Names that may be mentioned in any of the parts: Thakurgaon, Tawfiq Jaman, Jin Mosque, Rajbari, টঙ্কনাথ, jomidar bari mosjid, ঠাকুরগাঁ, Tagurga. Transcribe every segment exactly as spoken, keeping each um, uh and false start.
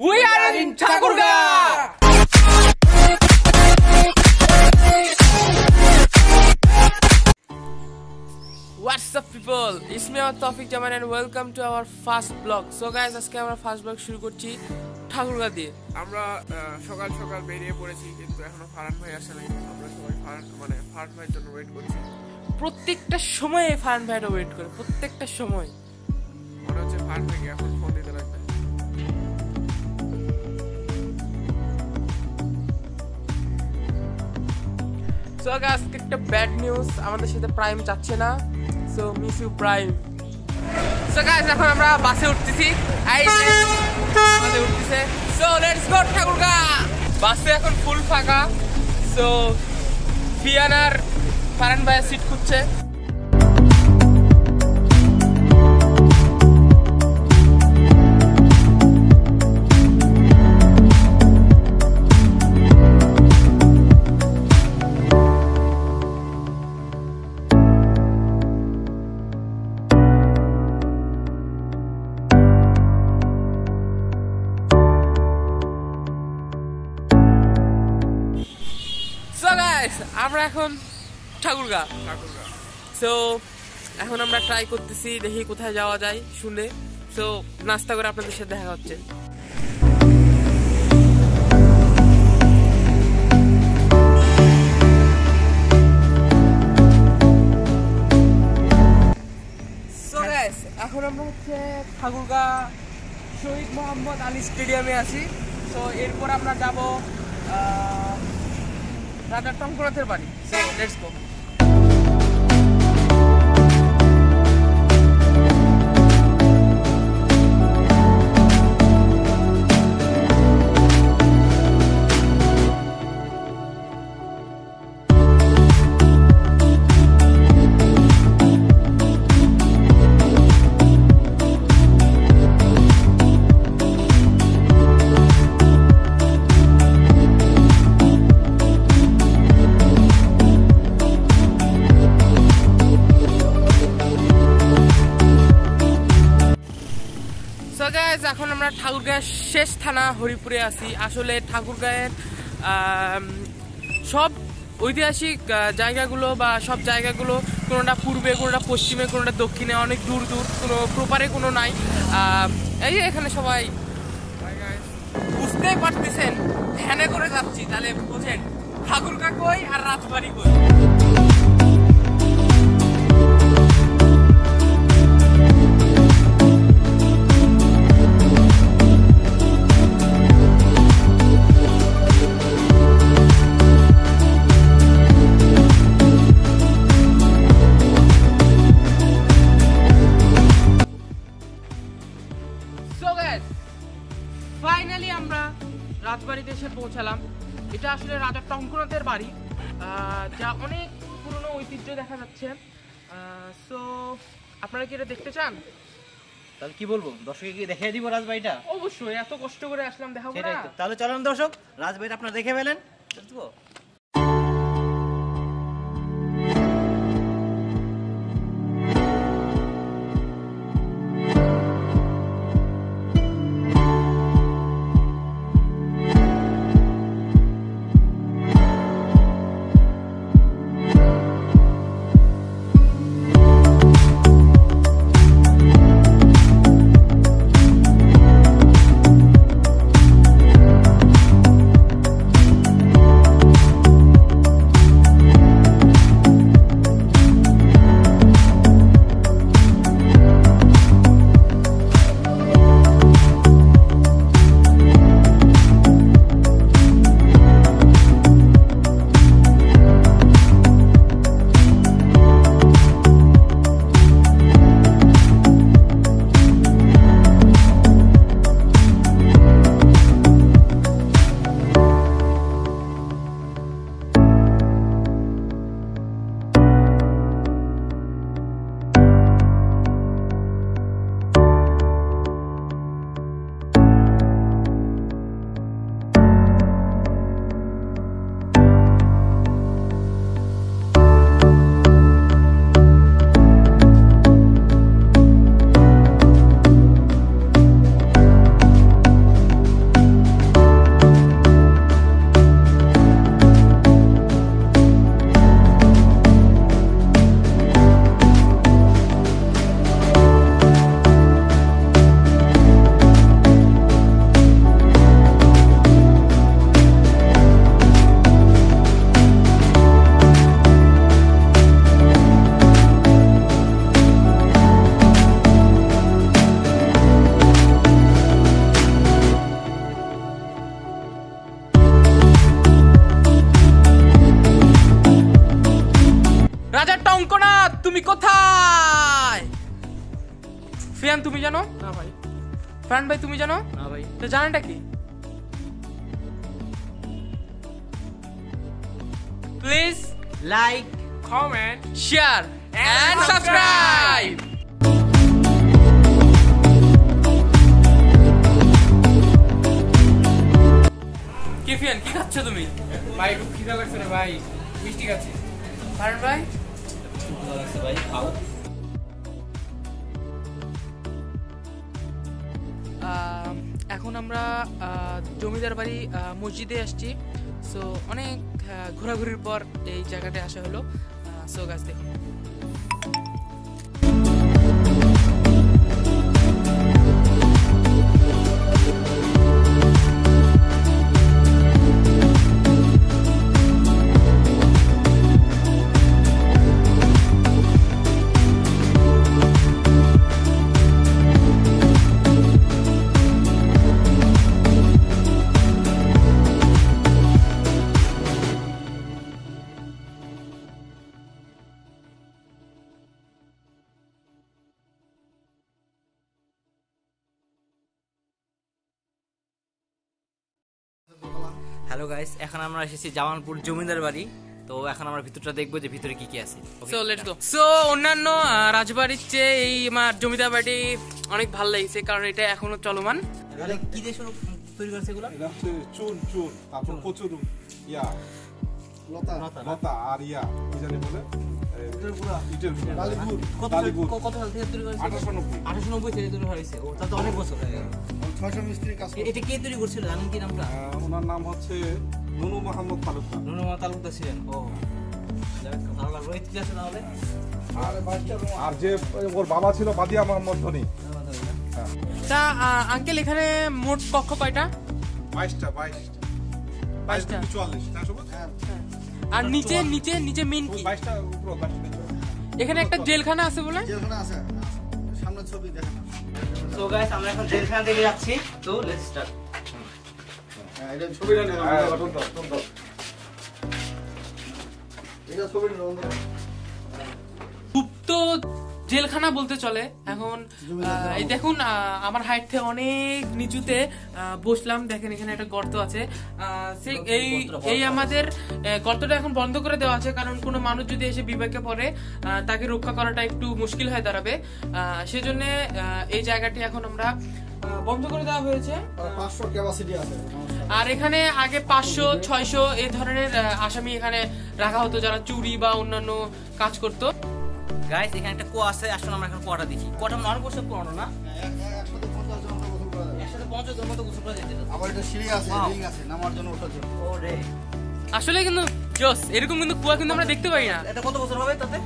We, we are in Tagurga! What's up people? It's me, Tawfiq Jaman, and welcome to our first vlog. So guys, let's get our first vlog started. Tagurga di. Amra shokal shokal beriye porechi, kintu ekhono Farhan bhai ashe nai. Amra shobai Farhan mane Farhan bhai jonno wait korchi. Prottekta shomoy Farhan bhai er wait kore. Prottekta shomoy. Mone hocche Farhan bhai ekhon phone dite lagbe. So guys, it's a bad news. I'm going to Prime Chachena. So miss you Prime. So guys, I'm going to bus. So let's go Tagurga. Bus is full faka. So Fianar Farhan bhai seat kuchche. আমরা এখন Thakurgaon Thakurgaon so এখন আমরা try করতেছি দেখি কোথায় যাওয়া যায় শুনে সো নাস্তা করে আপনাদের সাথে দেখা হচ্ছে সো গাইস এখন আমরা হচ্ছে ঠাকুরগা শহীদ মোহাম্মদ আলী স্টেডিয়ামে আছি সো এরপর আমরা যাব Radar Tom Kurathir Bari. So let's go. এখন আমরা ঠাকুরগাঁয়ের শেষ থানা হরিপুরে আছি আসলে ঠাকুরগাঁয়ের সব ঐতিহাসিক জায়গাগুলো বা সব জায়গাগুলো কোনটা পূর্বে কোনটা পশ্চিমে কোনটা দক্ষিণে অনেক দূর দূর কোনো প্রপারে কোনো নাই এই এখানে সবাই বুঝতেই পারতেছেন ধ্যানে করে যাচ্ছি তাহলে বুঝেন ঠাকুরগাঁ কই আর রাজবাড়ি কই Finally, আমরা রাজবাড়িতে এসে পৌঁছালাম এটা আসলে রাজা টঙ্কনাথের বাড়ি যা অনেক পুরনো ঐতিহ্য দেখা যাচ্ছে সো আপনারা কি এটা দেখতে চান তাহলে কি বলবো দর্শককে কি দেখিয়ে দিব রাজবাড়িটা অবশ্যই এত কষ্ট করে আসলাম দেখাবো না তাহলে চলুন দর্শক রাজবাড়িটা আপনারা দেখে ফেলেন চলবো তুমি কোথায়? ফ্যান তুমি জানো না ভাই? ফ্যান ভাই তুমি জানো না ভাই? তো জানেনটা কি? Please like, comment, share and subscribe. কি ফ্যান কি খাচ্ছ তুমি ভাই? খুব খিদা লাগছে রে ভাই, মিষ্টি খাচ্ছি। ফারুক ভাই খিদা লাগছে ভাই, খাও। এখন আমরা জমিদার বাড়ি মসজিদে আসছি। সো অনেক ঘোরাঘুরির পর এই জায়গাটায় আসা হলো। সো গাছ দেখি এখন আমরা এসেছি জাওয়ানপুর জমিদার বাড়ি। তো এখন আমরা ভিতরটা দেখবো যে ভিতরে কি কি আছে। সো অন্যান্য রাজবাড়ির চেয়ে এই আমার জমিদার বাড়ি অনেক ভালো লাগছে, কারণ এটা এখনো চলমান। কি দিয়ে তৈরি করছে এগুলো? চুন চুন, তারপর প্রচুর ইয়া লতা লতা আর ইয়া কি জানি বলে আর যে ওর বাবা ছিল বাদিয়া মোহাম্মদ ধনী। তা আঙ্কেল এখানে মোট কক্ষ কয়টা? বাইশটা। বাইশটা বাইশটা চুয়াল্লিশ। আর নিচে নিচে নিচে মেইন কি? এখানে একটা জেলখানা আছে বলে? জেলখানা আছে, সামনে ছবি দেখেন। সো গাইস আমরা এখন জেলখানা দিকে যাচ্ছি। তো লেটস স্টার্ট। হ্যাঁ এটা ছবিটা নেন, বাটন দাও, বাটন দাও। এটা ছবিটা নাও। গুপ্ত জেলখানা বলতে চলে। এখন এই দেখুন আমার হাইট থেকে অনেক নিচুতে বসলাম। দেখেন এখানে একটা গর্ত আছে। এই এই আমাদের গর্তটা এখন বন্ধ করে দেওয়া আছে, কারণ কোনো মানুষ যদি এসে বিপাকে পড়ে তাকে রক্ষা করাটা একটু মুশকিল হয়ে দাঁড়াবে। সেজন্য এই জায়গাটি এখন আমরা বন্ধ করে দেওয়া হয়েছে। আর এখানে আগে পাঁচশো ছয়শো এই ধরনের আসামি এখানে রাখা হতো, যারা চুরি বা অন্যান্য কাজ করতো। গাইস এখানে একটা কোয়া আছে, আসুন আমরা এখন কোয়াটা দেখি। কোয়াটা নরম করে কোয়ানো না, একসাথে পঞ্চাশ জন মতো গোসল করা যেতে। আবার এটা সিঁড়ি আছে, রিং আছে নামার জন্য, ওঠার জন্য। ওরে আসলে কিন্তু জস, এরকম কিন্তু কোয়া কিন্তু আমরা দেখতে পাই না। এটা কত বছর হবে তাতে?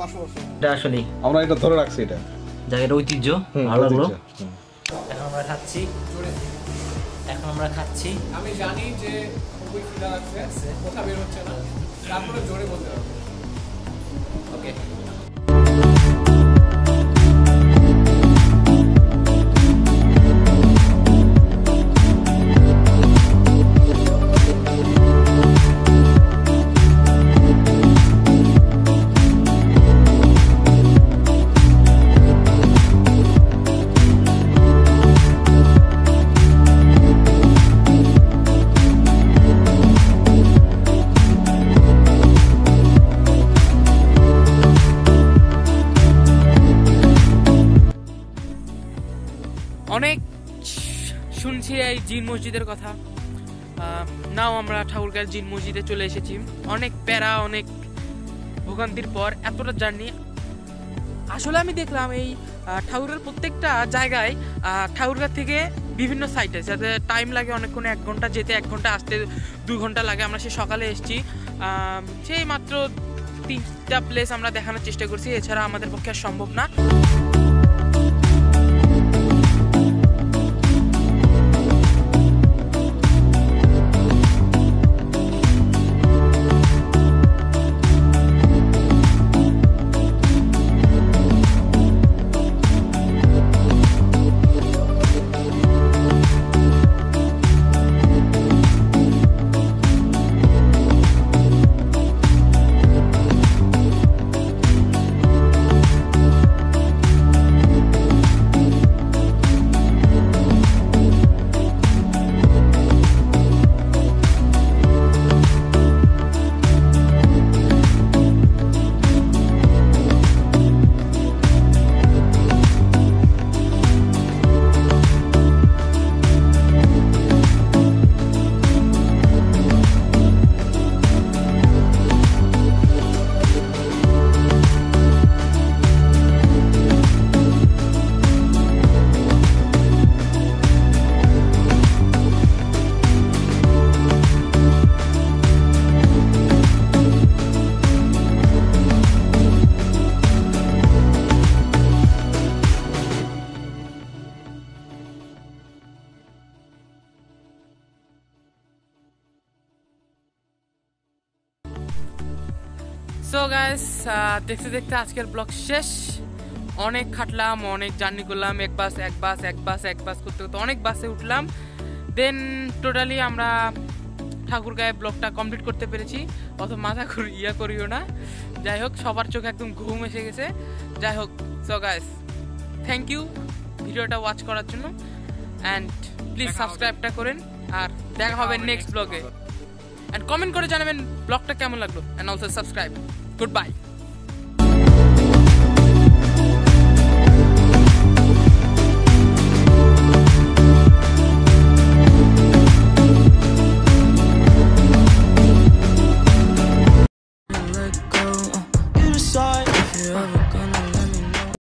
পাঁচশো বছর। এটা আসলে আমরা এটা ধরে রাখছি, এটা জায়গাটা ঐতিহ্য। ভালো লাগলো। এখন আমরা খাচ্ছি, এখন আমরা খাচ্ছি। আমি জানি যে খুবই খিদা লাগছে, কথা বের হচ্ছে না, তারপরে জোরে বলতে হবে। Okay. অনেক শুনছি এই জিন মসজিদের কথা। নাও আমরা ঠাকুরগাঁয়ের জিন মসজিদে চলে এসেছি। অনেক প্যারা, অনেক ভোগান্তির পর এতটা জার্নি। আসলে আমি দেখলাম এই ঠাকুরগাঁর প্রত্যেকটা জায়গায় ঠাকুরগাঁ থেকে বিভিন্ন সাইটে যাতে টাইম লাগে অনেকক্ষণ, এক ঘন্টা যেতে এক ঘন্টা আসতে দু ঘন্টা লাগে। আমরা সে সকালে এসেছি, সেই মাত্র তিনটা প্লেস আমরা দেখানোর চেষ্টা করছি, এছাড়া আমাদের পক্ষে আর সম্ভব না। So guys, দেখতে দেখতে আজকের ব্লগ শেষ। অনেক খাটলাম, অনেক জার্নি করলাম, এক বাস এক বাস এক বাস এক বাস করতে করতে অনেক বাসে উঠলাম। দেন টোটালি আমরা ঠাকুরগাঁয়ে ব্লগটা কমপ্লিট করতে পেরেছি। অত মাথা ইয়া করিও না, যাই হোক সবার চোখে একদম ঘুম এসে গেছে। যাই হোক, সো গাইস থ্যাংক ইউ ভিডিওটা ওয়াচ করার জন্য, অ্যান্ড প্লিজ সাবস্ক্রাইবটা করেন। আর দেখা হবে নেক্সট ব্লগে, অ্যান্ড কমেন্ট করে জানাবেন ব্লগটা কেমন লাগলো, and also subscribe. Good bye.